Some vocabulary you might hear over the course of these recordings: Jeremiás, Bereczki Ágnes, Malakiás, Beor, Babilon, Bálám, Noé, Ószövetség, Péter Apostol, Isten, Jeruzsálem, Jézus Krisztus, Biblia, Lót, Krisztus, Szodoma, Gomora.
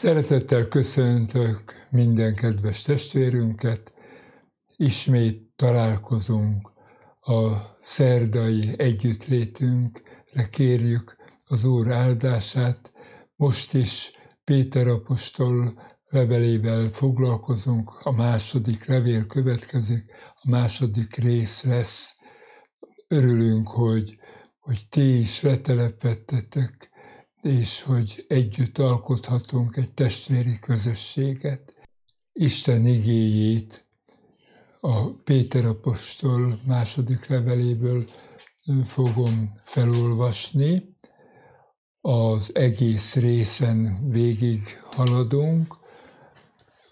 Szeretettel köszöntök minden kedves testvérünket. Ismét találkozunk a szerdai együttlétünkre, kérjük az Úr áldását. Most is Péter apostol levelével foglalkozunk, a második levél következik, a második rész lesz. Örülünk, hogy ti is letelepedtetek, és hogy együtt alkothatunk egy testvéri közösséget. Isten igéjét a Péter apostol második leveléből fogom felolvasni. Az egész részen végig haladunk.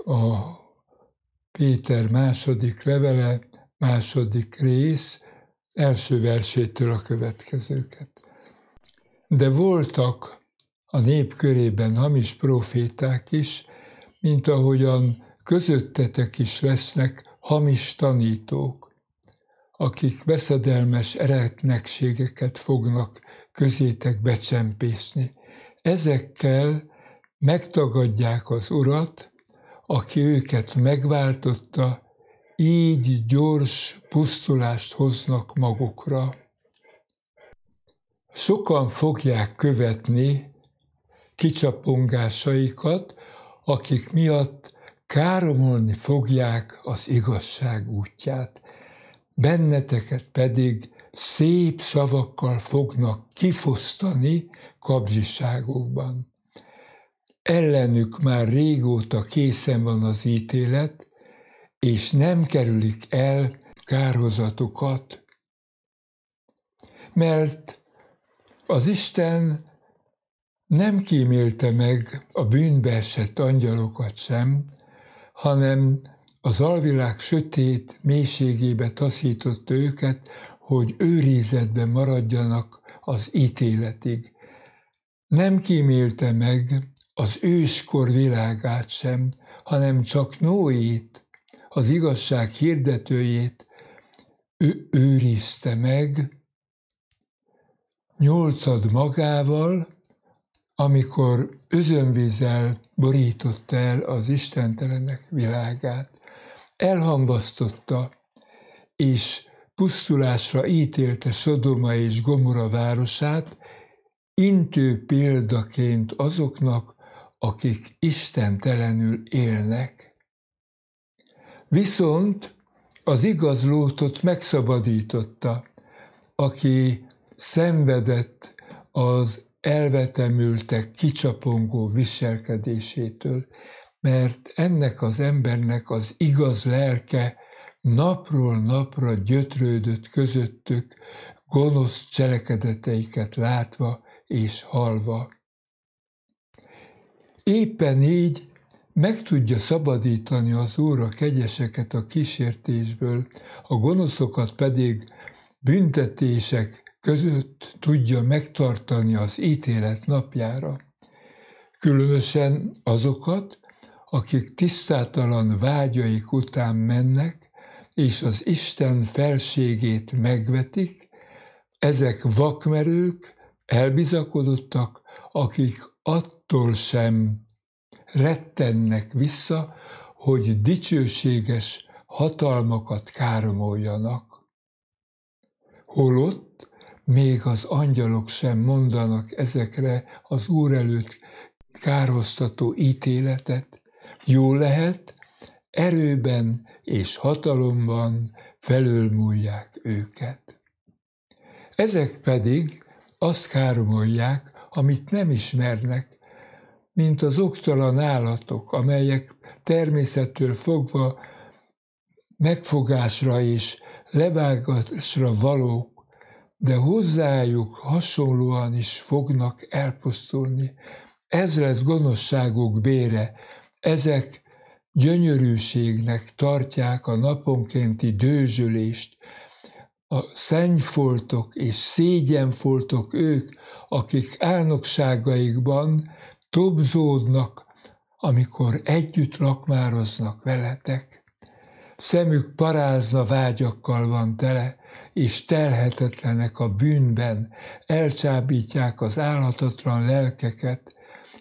A Péter második levele, második rész, első versétől a következőket. De voltak a nép körében hamis proféták is, mint ahogyan közöttetek is lesznek hamis tanítók, akik veszedelmes eretnekségeket fognak közétek becsempészni. Ezekkel megtagadják az Urat, aki őket megváltotta, így gyors pusztulást hoznak magukra. Sokan fogják követni kicsapongásaikat, akik miatt káromolni fogják az igazság útját. Benneteket pedig szép szavakkal fognak kifosztani kapzsiságokban. Ellenük már régóta készen van az ítélet, és nem kerülik el kárhozatukat, mert az Isten nem kímélte meg a bűnbe esett angyalokat sem, hanem az alvilág sötét mélységébe taszította őket, hogy őrizetben maradjanak az ítéletig. Nem kímélte meg az őskor világát sem, hanem csak Noét, az igazság hirdetőjét ő őrizte meg, 8-at magával, amikor özönvízzel borította el az istentelenek világát. Elhamvasztotta és pusztulásra ítélte Szodoma és Gomora városát, intő példaként azoknak, akik istentelenül élnek. Viszont az igaz Lótot megszabadította, aki szenvedett az elvetemültek kicsapongó viselkedésétől, mert ennek az embernek az igaz lelke napról napra gyötrődött közöttük, gonosz cselekedeteiket látva és hallva. Éppen így meg tudja szabadítani az Úr a kegyeseket a kísértésből, a gonoszokat pedig büntetések között tudja megtartani az ítélet napjára. Különösen azokat, akik tisztátalan vágyaik után mennek, és az Isten felségét megvetik, ezek vakmerők, elbizakodottak, akik attól sem rettennek vissza, hogy dicsőséges hatalmakat káromoljanak. Holott még az angyalok sem mondanak ezekre az Úr előtt kárhoztató ítéletet. Jó lehet, erőben és hatalomban felülmúlják őket. Ezek pedig azt káromolják, amit nem ismernek, mint az oktalan állatok, amelyek természettől fogva megfogásra és levágásra valók, de hozzájuk hasonlóan is fognak elpusztulni. Ez lesz gonoszságuk bére. Ezek gyönyörűségnek tartják a naponkénti dőzsölést. A szennyfoltok és szégyenfoltok ők, akik álnokságaikban tobzódnak, amikor együtt lakmároznak veletek. Szemük parázna vágyakkal van tele, és telhetetlenek a bűnben, elcsábítják az álhatatlan lelkeket,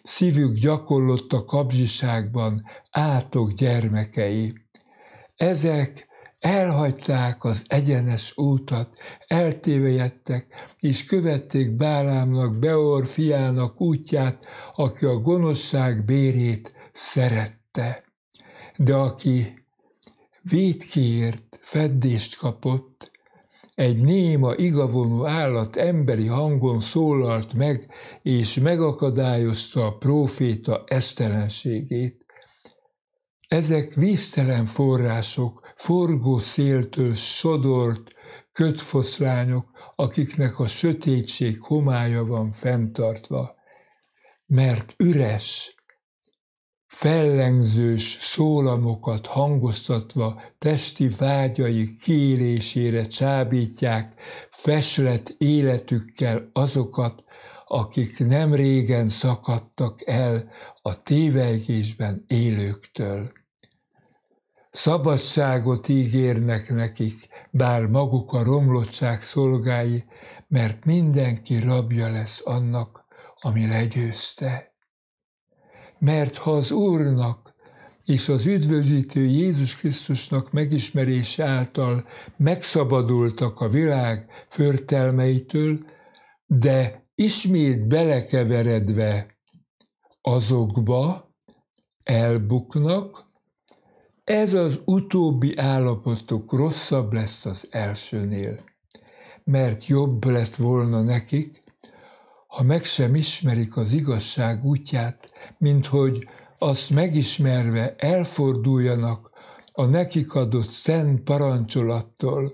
szívük gyakorlott a kapzsiságban, átok gyermekei. Ezek elhagyták az egyenes útat, eltévejedtek, és követték Bálámnak, Beor fiának útját, aki a gonoszság bérét szerette. De aki vétkéért feddést kapott, egy néma, igavonú állat emberi hangon szólalt meg, és megakadályozta a próféta esztelenségét. Ezek víztelen források, forgó széltől sodort kötfoszlányok, akiknek a sötétség homálya van fenntartva, mert üres, fellengzős szólamokat hangoztatva testi vágyai kiélésére csábítják feslet életükkel azokat, akik nem régen szakadtak el a tévejgésben élőktől. Szabadságot ígérnek nekik, bár maguk a romlottság szolgái, mert mindenki rabja lesz annak, ami legyőzte. Mert ha az Úrnak és az üdvözítő Jézus Krisztusnak megismerés által megszabadultak a világ förtelmeitől, de ismét belekeveredve azokba elbuknak, ez az utóbbi állapotuk rosszabb lesz az elsőnél, mert jobb lett volna nekik, ha meg sem ismerik az igazság útját, mint hogy azt megismerve elforduljanak a nekik adott szent parancsolattól.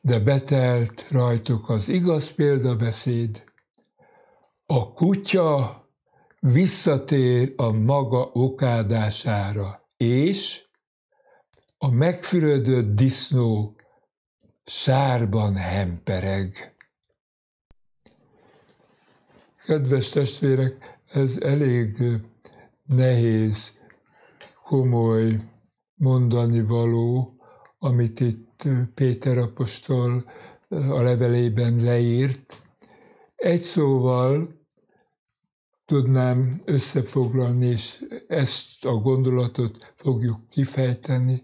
De betelt rajtuk az igaz példabeszéd, a kutya visszatér a maga okádására, és a megfürödött disznó sárban hempereg. Kedves testvérek, ez elég nehéz, komoly mondani való, amit itt Péter apostol a levelében leírt. Egy szóval tudnám összefoglalni, és ezt a gondolatot fogjuk kifejteni,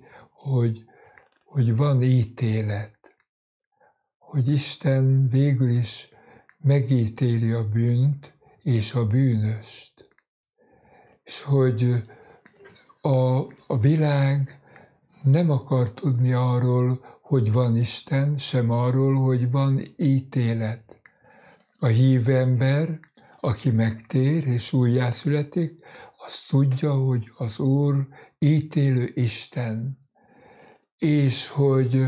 hogy van ítélet, hogy Isten végül is megítéli a bűnt és a bűnöst, és hogy a világ nem akar tudni arról, hogy van Isten, sem arról, hogy van ítélet. A hív ember, aki megtér és újjászületik, az tudja, hogy az Úr ítélő Isten, és hogy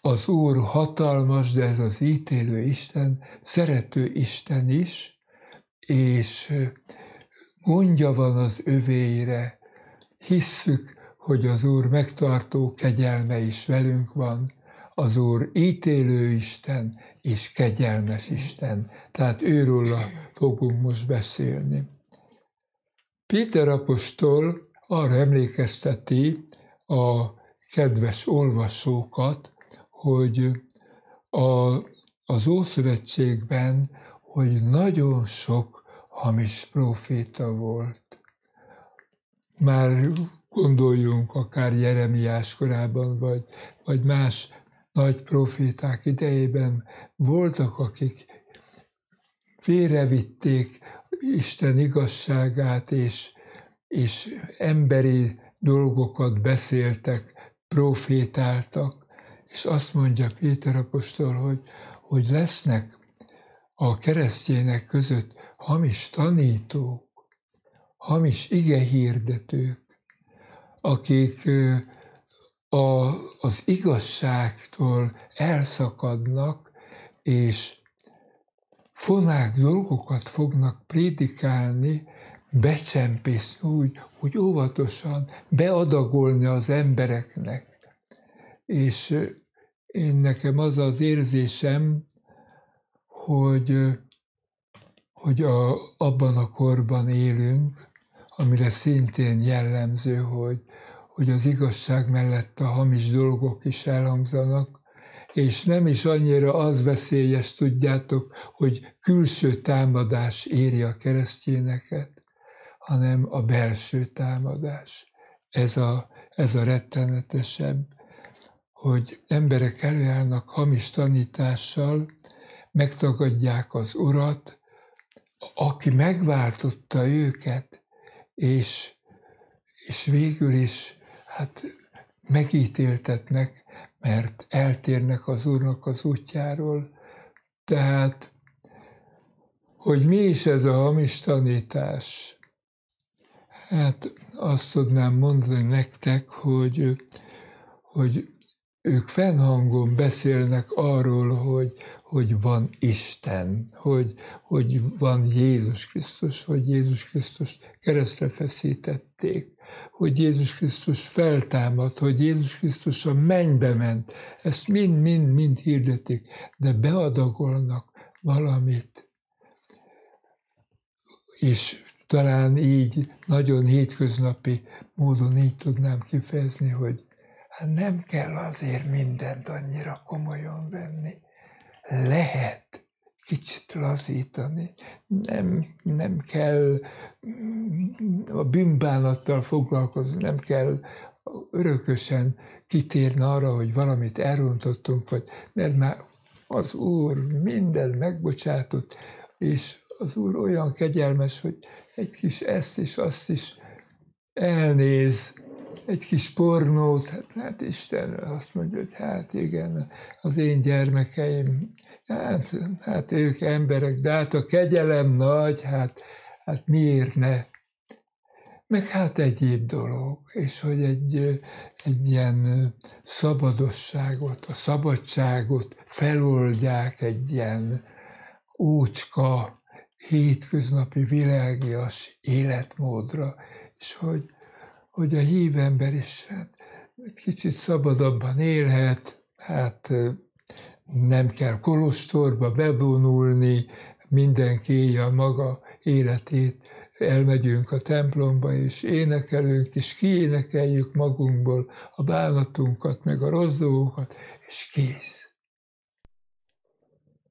az Úr hatalmas, de ez az ítélő Isten, szerető Isten is, és gondja van az övéire. Hisszük, hogy az Úr megtartó kegyelme is velünk van. Az Úr ítélő Isten és kegyelmes Isten. Tehát őróla fogunk most beszélni. Péter apostol arra emlékezteti a kedves olvasókat, hogy az Ószövetségben, hogy nagyon sok hamis próféta volt. Már gondoljunk akár Jeremiás korában, vagy más nagy próféták idejében voltak, akik félrevitték Isten igazságát, és emberi dolgokat beszéltek, prófétáltak. És azt mondja Péter apostol, hogy lesznek a keresztjének között hamis tanítók, hamis igehirdetők, akik az igazságtól elszakadnak, és fonák dolgokat fognak prédikálni, becsempészni úgy, hogy óvatosan beadagolni az embereknek. És nekem az az érzésem, hogy abban a korban élünk, amire szintén jellemző, hogy az igazság mellett a hamis dolgok is elhangzanak, és nem is annyira az veszélyes, tudjátok, hogy külső támadás éri a keresztényeket, hanem a belső támadás. Ez a rettenetesebb, hogy emberek előállnak hamis tanítással, megtagadják az Urat, aki megváltotta őket, és végül is hát megítéltetnek, mert eltérnek az Úrnak az útjáról. Tehát, hogy mi is ez a hamis tanítás? Hát azt tudnám mondani nektek, hogy ők fennhangon beszélnek arról, hogy van Isten, hogy van Jézus Krisztus, hogy Jézus Krisztus keresztre feszítették, hogy Jézus Krisztus feltámadt, hogy Jézus Krisztus a mennybe ment. Ezt mind hirdetik, de beadagolnak valamit. És talán így, nagyon hétköznapi módon így tudnám kifejezni, hogy hát nem kell azért mindent annyira komolyan venni. Lehet kicsit lazítani, nem kell a bűnbánattal foglalkozni, nem kell örökösen kitérni arra, hogy valamit elrontottunk, mert már az Úr minden megbocsátott, és az Úr olyan kegyelmes, hogy egy kis ezt és azt is elnéz, egy kis pornót, hát Isten azt mondja, hogy hát igen, az én gyermekeim, hát ők emberek, de hát a kegyelem nagy, hát miért ne? Meg hát egyéb dolog, és hogy egy ilyen szabadosságot, a szabadságot feloldják egy ilyen ócska, hétköznapi, világias életmódra, és hogy a hív ember is hát egy kicsit szabadabban élhet, hát nem kell kolostorba bevonulni, mindenki élje a maga életét, elmegyünk a templomba, és énekelünk, és kiénekeljük magunkból a bánatunkat, meg a rossz dolgokat, és kész.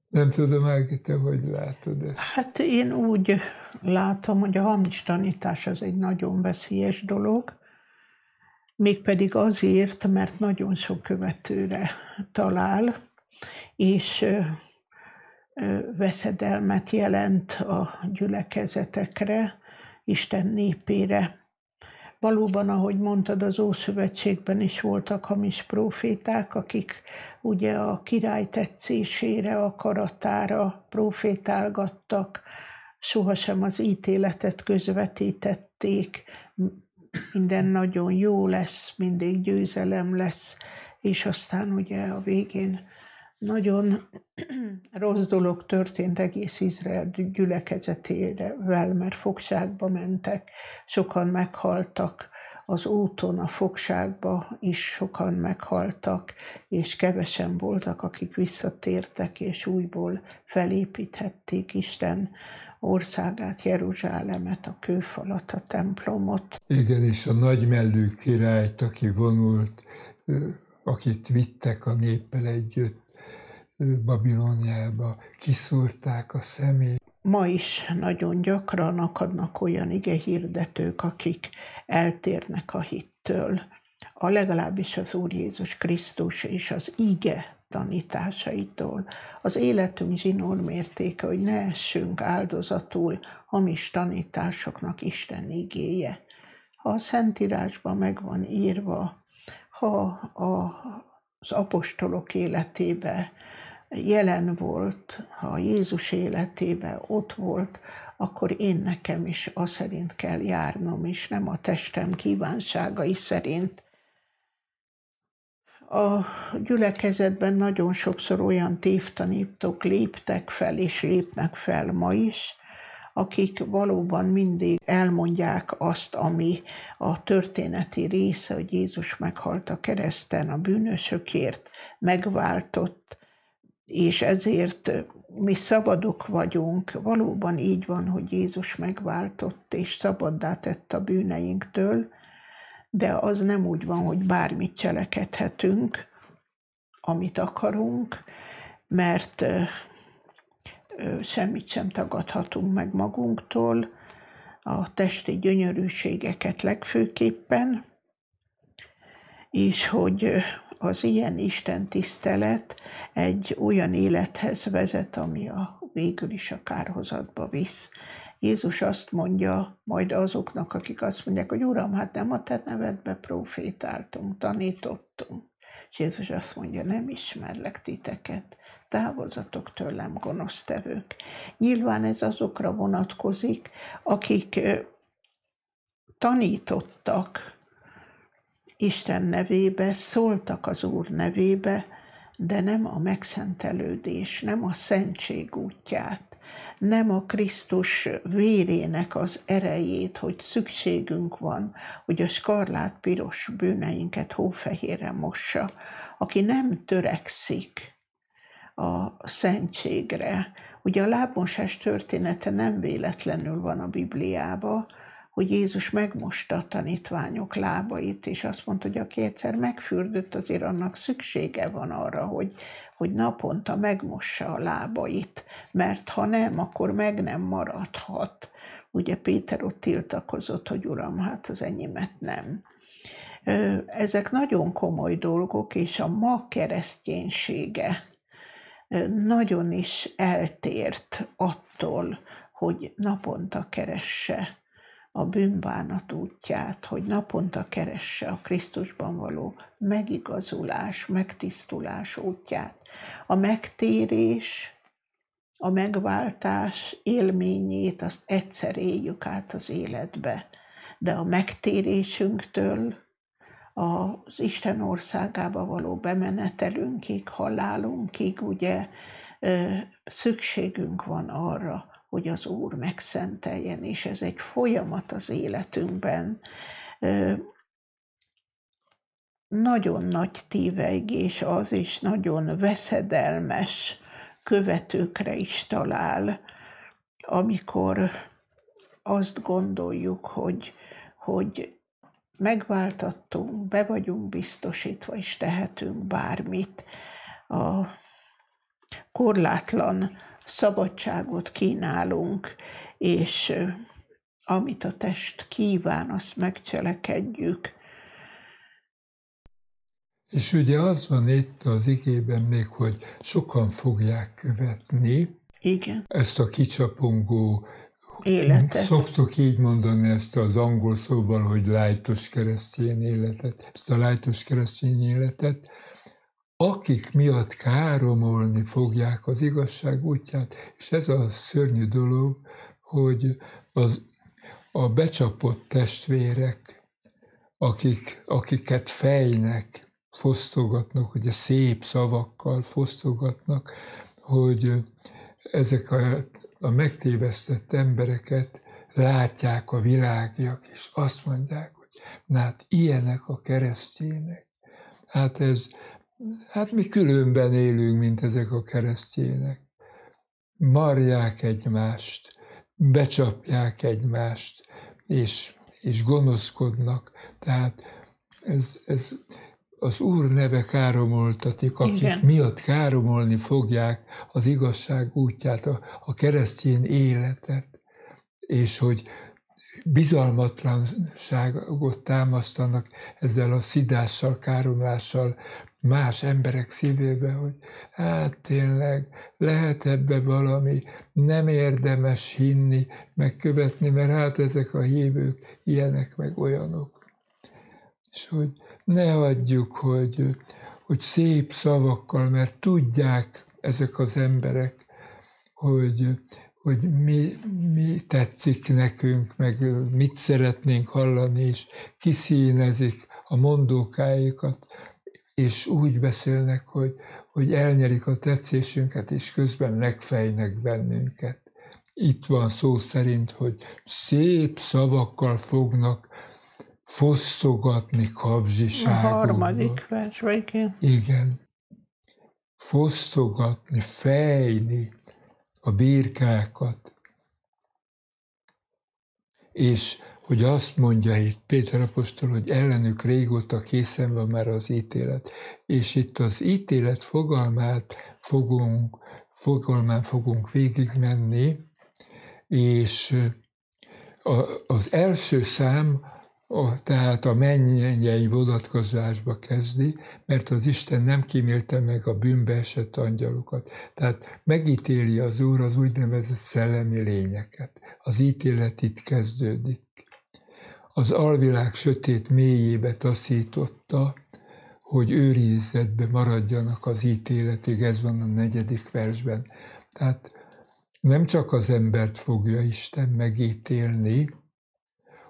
Nem tudom, Ági, te hogy látod ezt? Hát én úgy látom, hogy a hamis tanítás az egy nagyon veszélyes dolog, mégpedig azért, mert nagyon sok követőre talál, és veszedelmet jelent a gyülekezetekre, Isten népére. Valóban, ahogy mondtad, az Ószövetségben is voltak hamis próféták, akik ugye a király tetszésére, akaratára prófétálgattak, sohasem az ítéletet közvetítették, minden nagyon jó lesz, mindig győzelem lesz, és aztán ugye a végén nagyon rossz dolog történt egész Izrael gyülekezetével, mert fogságba mentek, sokan meghaltak, az úton a fogságba is sokan meghaltak, és kevesen voltak, akik visszatértek, és újból felépíthették Isten országát, Jeruzsálemet, a kőfalat, a templomot. Igen, és a nagymellű királyt, aki vonult, akit vittek a néppel együtt Babiloniába, kiszúrták a szemét. Ma is nagyon gyakran akadnak olyan igehirdetők, akik eltérnek a hittől. Legalábbis az Úr Jézus Krisztus és az ige tanításaitól. Az életünk zsinórmértéke, hogy ne essünk áldozatul hamis tanításoknak Isten igéje. Ha a Szentírásban meg van írva, ha az apostolok életébe jelen volt, ha Jézus életében ott volt, akkor én nekem is az szerint kell járnom, és nem a testem kívánságai szerint. A gyülekezetben nagyon sokszor olyan tévtanítók léptek fel, és lépnek fel ma is, akik valóban mindig elmondják azt, ami a történeti része, hogy Jézus meghalt a kereszten a bűnösökért, megváltott, és ezért mi szabadok vagyunk. Valóban így van, hogy Jézus megváltott és szabaddá tett a bűneinktől, de az nem úgy van, hogy bármit cselekedhetünk. amit akarunk, mert semmit sem tagadhatunk meg magunktól, a testi gyönyörűségeket legfőképpen, és hogy az ilyen istentisztelet egy olyan élethez vezet, ami végül is a kárhozatba visz. Jézus azt mondja majd azoknak, akik azt mondják, hogy Uram, hát nem a te nevedbe profétáltunk, tanítottunk. És Jézus azt mondja, nem ismerlek titeket, távozzatok tőlem, gonosztevők. Nyilván ez azokra vonatkozik, akik tanítottak Isten nevébe, szóltak az Úr nevébe, de nem a megszentelődés, nem a szentség útját, nem a Krisztus vérének az erejét, hogy szükségünk van, hogy a skarlátpiros bűneinket hófehérre mossa. Aki nem törekszik a szentségre, ugye a lábmosás története nem véletlenül van a Bibliában, hogy Jézus megmosta a tanítványok lábait, és azt mondta, hogy aki egyszer megfürdött, azért annak szüksége van arra, hogy naponta megmossa a lábait, mert ha nem, akkor meg nem maradhat. Ugye Péter ott tiltakozott, hogy Uram, hát az enyémet nem. Ezek nagyon komoly dolgok, és a ma kereszténysége nagyon is eltért attól, hogy naponta keresse a bűnbánat útját, hogy naponta keresse a Krisztusban való megigazulás, megtisztulás útját. A megtérés, a megváltás élményét azt egyszer éljük át az életbe, de a megtérésünktől az Isten országába való bemenetelünkig, halálunkig, ugye szükségünk van arra, hogy az Úr megszenteljen, és ez egy folyamat az életünkben. Nagyon nagy tévegés az, és nagyon veszedelmes követőkre is talál, amikor azt gondoljuk, hogy megváltattunk, be vagyunk biztosítva, és tehetünk bármit. A korlátlan szabadságot kínálunk, és amit a test kíván, azt megcselekedjük. És ugye az van itt az igében még, hogy sokan fogják követni. Igen. Ezt a kicsapongó életet. Szoktuk így mondani ezt az angol szóval, hogy lájtos keresztény életet. Ezt a lájtos keresztény életet, akik miatt káromolni fogják az igazság útját. És ez a szörnyű dolog, hogy a becsapott testvérek, akiket fejnek fosztogatnak, ugye szép szavakkal fosztogatnak, hogy ezek a megtévesztett embereket látják a világiak, és azt mondják, hogy hát ilyenek a keresztények. Hát mi különben élünk, mint ezek a keresztények. Marják egymást, becsapják egymást, és gonoszkodnak. Tehát ez az Úr neve káromoltatik, akik igen, miatt káromolni fogják az igazság útját, a keresztény életet, és hogy bizalmatlanságot támasztanak ezzel a szidással, káromlással más emberek szívébe, hogy hát tényleg lehet ebbe valami, nem érdemes hinni, megkövetni, mert hát ezek a hívők ilyenek, meg olyanok. És hogy ne hagyjuk, hogy szép szavakkal, mert tudják ezek az emberek, hogy mi tetszik nekünk, meg mit szeretnénk hallani, és kiszínezik a mondókáikat, és úgy beszélnek, hogy elnyerik a tetszésünket, és közben megfejnek bennünket. Itt van szó szerint, hogy szép szavakkal fognak fosztogatni kapzsiságunkban. A harmadik versben, igen. Igen. Fosztogatni, fejni a birkákat. És hogy azt mondja itt Péter apostol, hogy ellenük régóta készen van már az ítélet. És itt az ítélet fogalmán fogunk végigmenni, és az első szám, tehát a mennyei vonatkozásba kezdi, mert az Isten nem kímélte meg a bűnbe esett angyalokat. Tehát megítéli az Úr az úgynevezett szellemi lényeket. Az ítélet itt kezdődik. Az alvilág sötét mélyébe taszította, hogy őrizetbe maradjanak az ítéletig, ez van a 4. versben. Tehát nem csak az embert fogja Isten megítélni,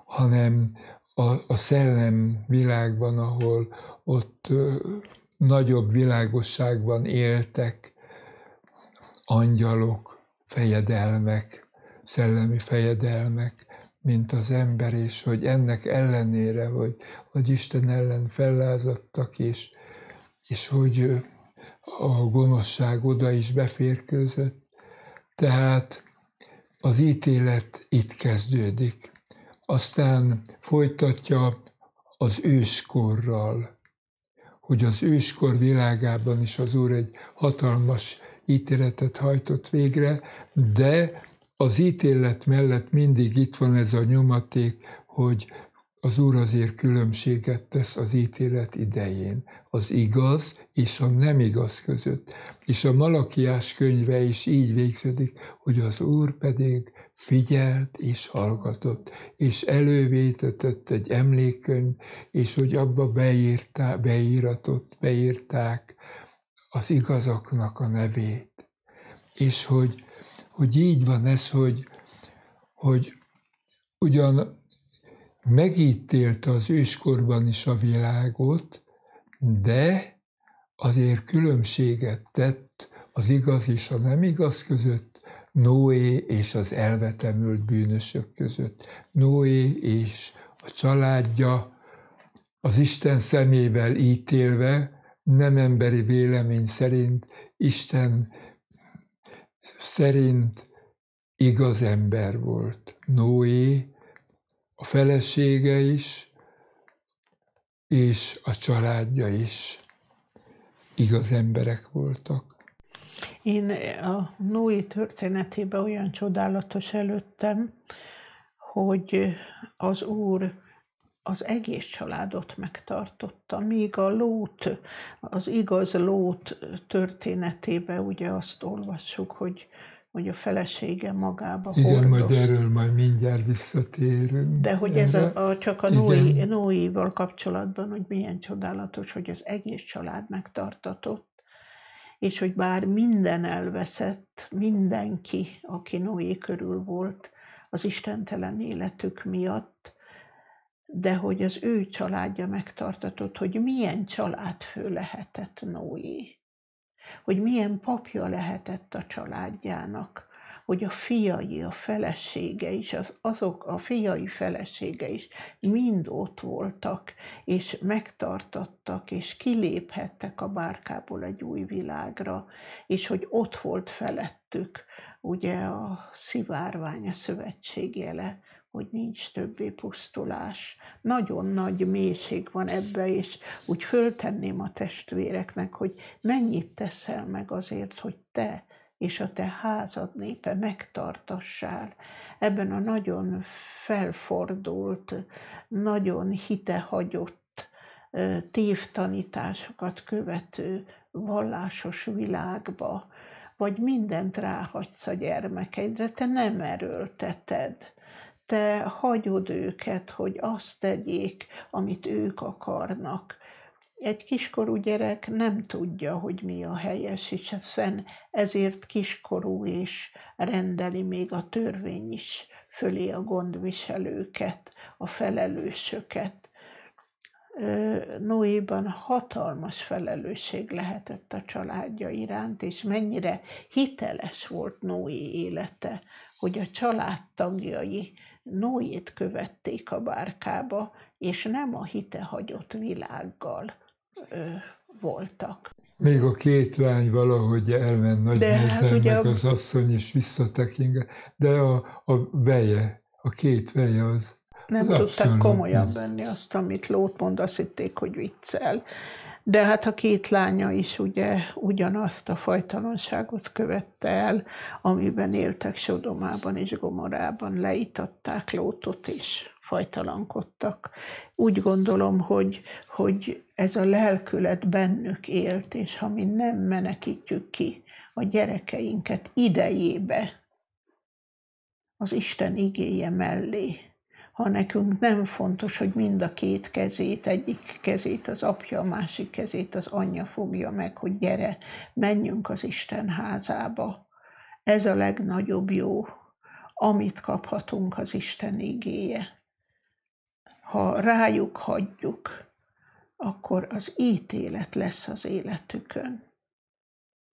hanem a szellem világban, ahol ott nagyobb világosságban éltek angyalok, fejedelmek, szellemi fejedelmek, mint az ember, és hogy ennek ellenére, hogy Isten ellen fellázadtak, és hogy a gonoszság oda is beférkőzött. Tehát az ítélet itt kezdődik. Aztán folytatja az őskorral, hogy az őskor világában is az Úr egy hatalmas ítéletet hajtott végre, de az ítélet mellett mindig itt van ez a nyomaték, hogy az Úr azért különbséget tesz az ítélet idején, az igaz és a nem igaz között. És a Malakiás könyve is így végződik, hogy az Úr pedig figyelt és hallgatott, és elővétetett egy emlékkönyv, és hogy abba beírták az igazaknak a nevét. És hogy így van ez, hogy ugyan megítélte az őskorban is a világot, de azért különbséget tett az igaz és a nem igaz között, Noé és az elvetemült bűnösök között. Noé és a családja az Isten szemével ítélve, nem emberi vélemény szerint, Isten szerint igaz ember volt. Noé, a felesége is, és a családja is igaz emberek voltak. Én a Noé történetében olyan csodálatos előttem, hogy az Úr az egész családot megtartotta, míg a Lót, az igaz Lót történetében ugye azt olvassuk, hogy a felesége magába hordoz. Igen, majd erről majd mindjárt visszatérünk. De hogy ez csak a Noéval kapcsolatban, hogy milyen csodálatos, hogy az egész család megtartatott, és hogy bár minden elveszett, mindenki, aki Noé körül volt, az istentelen életük miatt, de hogy az ő családja megtartatott, hogy milyen családfő lehetett Noé, hogy milyen papja lehetett a családjának, hogy a fiai, a felesége is, a fiai felesége is mind ott voltak, és megtartattak, és kiléphettek a bárkából egy új világra, és hogy ott volt felettük ugye a szivárvány, a szövetségjele, hogy nincs többé pusztulás. Nagyon nagy mélység van ebbe, és úgy föltenném a testvéreknek, hogy mennyit teszel meg azért, hogy te és a te házad népe megtartassál ebben a nagyon felfordult, nagyon hitehagyott, tévtanításokat követő vallásos világba, vagy mindent ráhagysz a gyermekeidre, te nem erőlteted, te hagyod őket, hogy azt tegyék, amit ők akarnak. Egy kiskorú gyerek nem tudja, hogy mi a helyes, hiszen ezért kiskorú, és rendeli még a törvény is fölé a gondviselőket, a felelősöket. Noéban hatalmas felelősség lehetett a családja iránt, és mennyire hiteles volt Noé élete, hogy a családtagjai Noét követték a bárkába, és nem a hitehagyott világgal voltak. Még a két lány valahogy elment nagy nézen, meg az asszony is visszatekint, de a két veje az Nem tudtak komolyan venni azt, amit Lót mond, azt hitték, hogy viccel. De hát a két lánya is ugye ugyanazt a fajtalanságot követte el, amiben éltek Sodomában és Gomorában, leítatták Lótot is, fajtalankodtak. Úgy gondolom, hogy ez a lelkület bennük élt, és ha mi nem menekítjük ki a gyerekeinket idejébe, az Isten igéje mellé, ha nekünk nem fontos, hogy mind a két kezét, egyik kezét az apja, a másik kezét az anyja fogja meg, hogy gyere, menjünk az Isten házába. Ez a legnagyobb jó, amit kaphatunk az Isten igéje. Ha rájuk hagyjuk, akkor az ítélet lesz az életükön.